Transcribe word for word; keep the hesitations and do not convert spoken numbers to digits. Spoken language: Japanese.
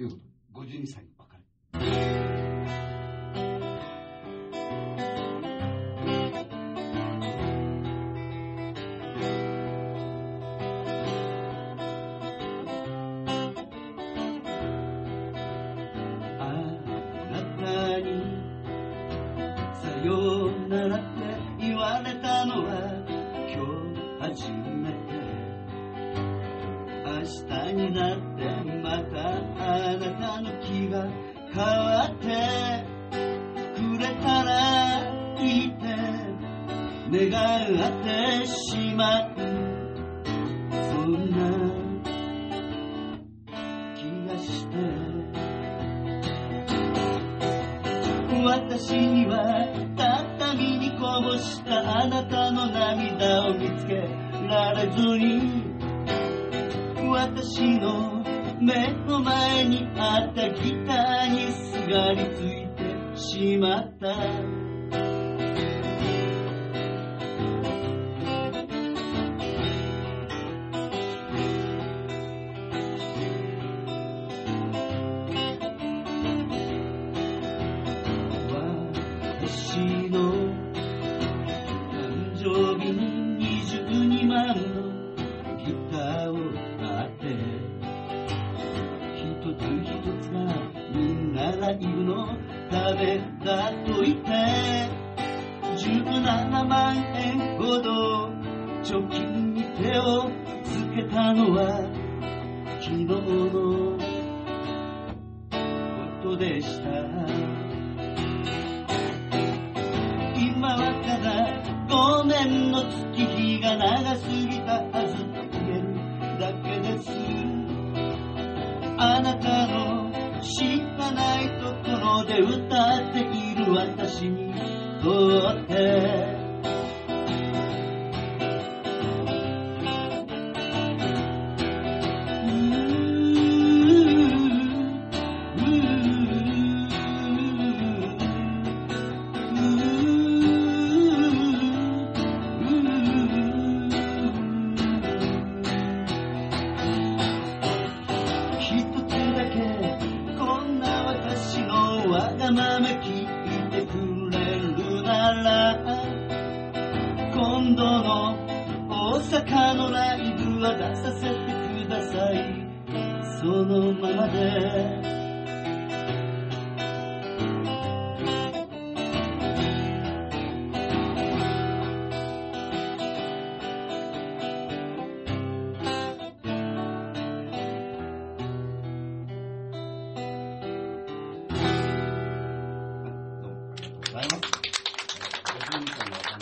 いうことでごじゅうにさいの別れ。ございます。